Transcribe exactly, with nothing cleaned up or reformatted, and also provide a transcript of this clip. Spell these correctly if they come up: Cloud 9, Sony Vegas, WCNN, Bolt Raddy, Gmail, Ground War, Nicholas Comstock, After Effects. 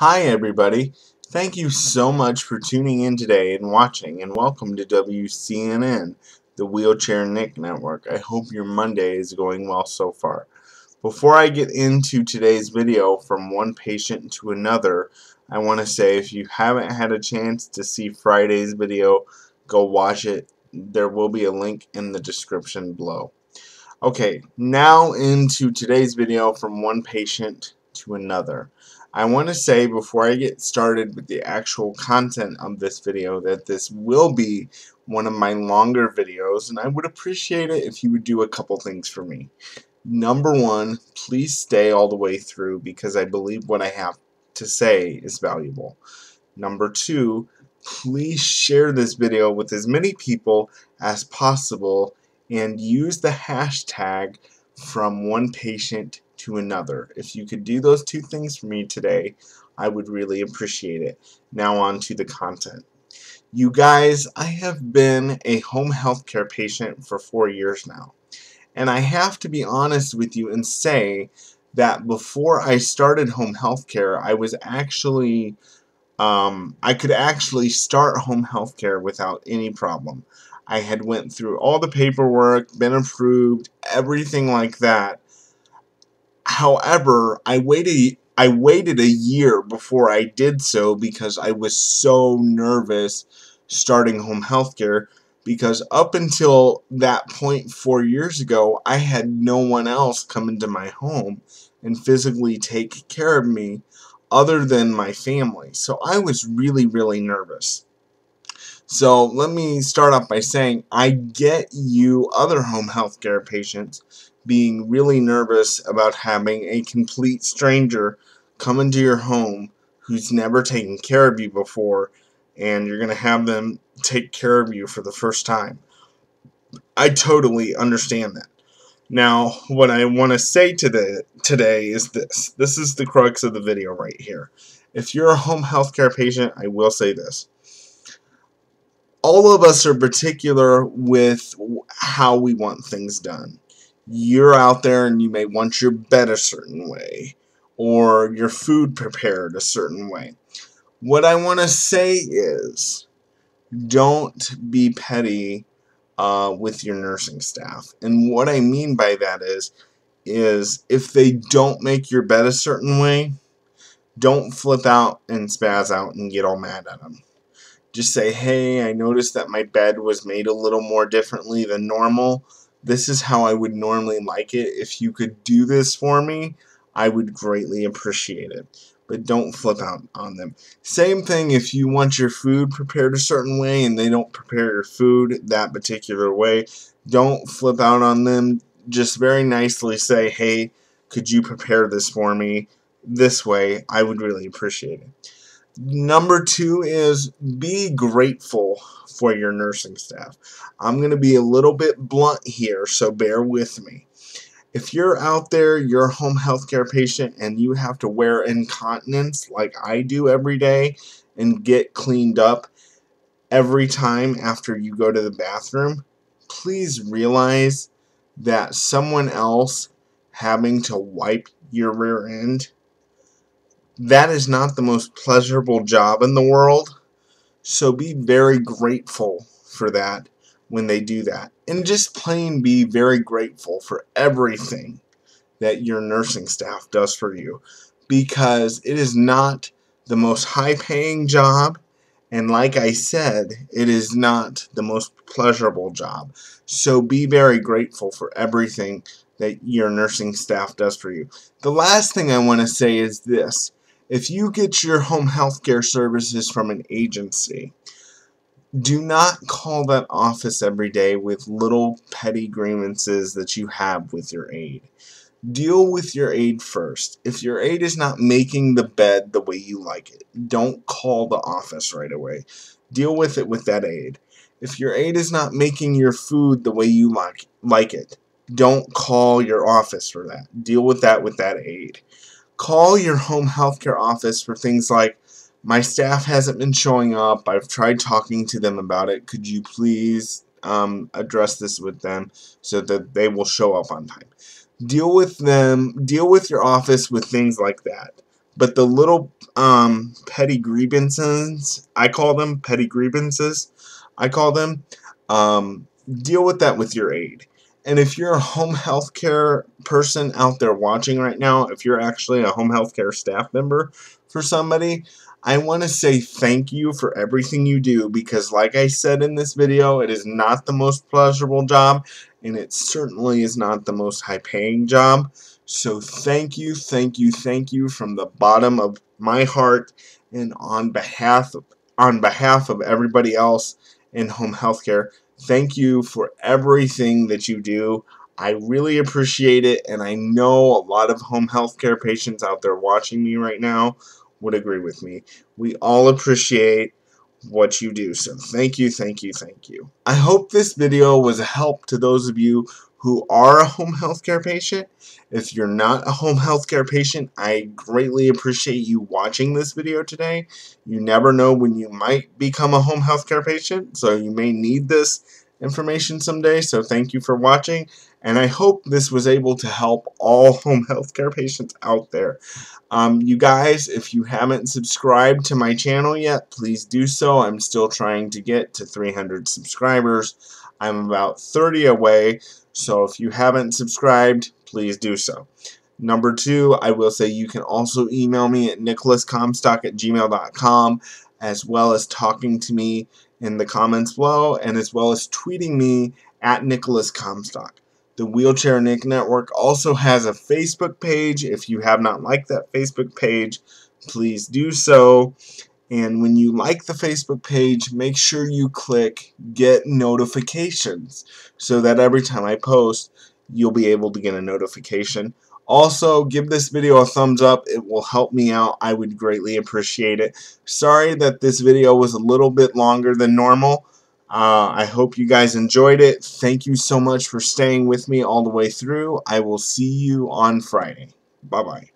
Hi everybody, thank you so much for tuning in today and watching, and welcome to W C N N, the Wheelchair Nick Network. I hope your Monday is going well so far. Before I get into today's video from one patient to another, I want to say if you haven't had a chance to see Friday's video, go watch it. There will be a link in the description below. Okay, now into today's video from one patient to another. I want to say before I get started with the actual content of this video that this will be one of my longer videos, and I would appreciate it if you would do a couple things for me. Number one, please stay all the way through because I believe what I have to say is valuable. Number two, please share this video with as many people as possible and use the hashtag from one patient to another. If you could do those two things for me today, I would really appreciate it. Now on to the content. You guys, I have been a home health care patient for four years now, and I have to be honest with you and say that before I started home health care, I was actually um, I could actually start home health care without any problem. I had went through all the paperwork, been approved, everything like that. However, I waited I waited a year before I did so because I was so nervous starting home health care, because up until that point four years ago, I had no one else come into my home and physically take care of me other than my family. So I was really, really nervous. So let me start off by saying I get you other home health care patients being really nervous about having a complete stranger come into your home who's never taken care of you before, and you're going to have them take care of you for the first time. I totally understand that. Now, what I want to say to the, today is this. This is the crux of the video right here. If you're a home health care patient, I will say this. All of us are particular with how we want things done. You're out there and you may want your bed a certain way or your food prepared a certain way. What I want to say is, don't be petty uh, with your nursing staff. And what I mean by that is, is if they don't make your bed a certain way, don't flip out and spaz out and get all mad at them. Just say, hey, I noticed that my bed was made a little more differently than normal. This is how I would normally like it. If you could do this for me, I would greatly appreciate it. But don't flip out on them. Same thing if you want your food prepared a certain way and they don't prepare your food that particular way. Don't flip out on them. Just very nicely say, hey, could you prepare this for me this way? I would really appreciate it. Number two is, be grateful for your nursing staff. I'm going to be a little bit blunt here, so bear with me. If you're out there, you're a home health care patient, and you have to wear incontinence like I do every day and get cleaned up every time after you go to the bathroom, please realize that someone else having to wipe your rear end, that is not the most pleasurable job in the world. So be very grateful for that when they do that. And just plain be very grateful for everything that your nursing staff does for you, because it is not the most high-paying job, and like I said, it is not the most pleasurable job. So be very grateful for everything that your nursing staff does for you. The last thing I want to say is this. If you get your home health care services from an agency, do not call that office every day with little petty grievances that you have with your aide. Deal with your aide first. If your aide is not making the bed the way you like it, don't call the office right away. Deal with it with that aide. If your aide is not making your food the way you like, like it, don't call your office for that. Deal with that with that aide. Call your home health care office for things like, my staff hasn't been showing up. I've tried talking to them about it. Could you please um, address this with them so that they will show up on time? Deal with them. Deal with your office with things like that. But the little um, petty grievances. I call them petty grievances. I call them. Um, deal with that with your aide. And if you're a home health care person out there watching right now, if you're actually a home health care staff member for somebody, I want to say thank you for everything you do, because like I said in this video, it is not the most pleasurable job, and it certainly is not the most high-paying job. So thank you, thank you, thank you from the bottom of my heart, and on behalf of, on behalf of everybody else in home health care. Thank you for everything that you do. I really appreciate it, and I know a lot of home health care patients out there watching me right now would agree with me. We all appreciate what you do, so thank you, thank you, thank you. I hope this video was a help to those of you who are a home health care patient. If you're not a home health care patient, I greatly appreciate you watching this video today. You never know when you might become a home health care patient, so you may need this information someday, so thank you for watching, and I hope this was able to help all home health care patients out there. Um, you guys, if you haven't subscribed to my channel yet, please do so. I'm still trying to get to three hundred subscribers. I'm about thirty away. So if you haven't subscribed, please do so. Number two, I will say you can also email me at nicholas comstock at gmail dot com, as well as talking to me in the comments below, and as well as tweeting me at Nicholas Comstock. The Wheelchair Nick Network also has a Facebook page. If you have not liked that Facebook page, please do so. And when you like the Facebook page, make sure you click Get Notifications so that every time I post, you'll be able to get a notification. Also, give this video a thumbs up. It will help me out. I would greatly appreciate it. Sorry that this video was a little bit longer than normal. Uh, I hope you guys enjoyed it. Thank you so much for staying with me all the way through. I will see you on Friday. Bye-bye.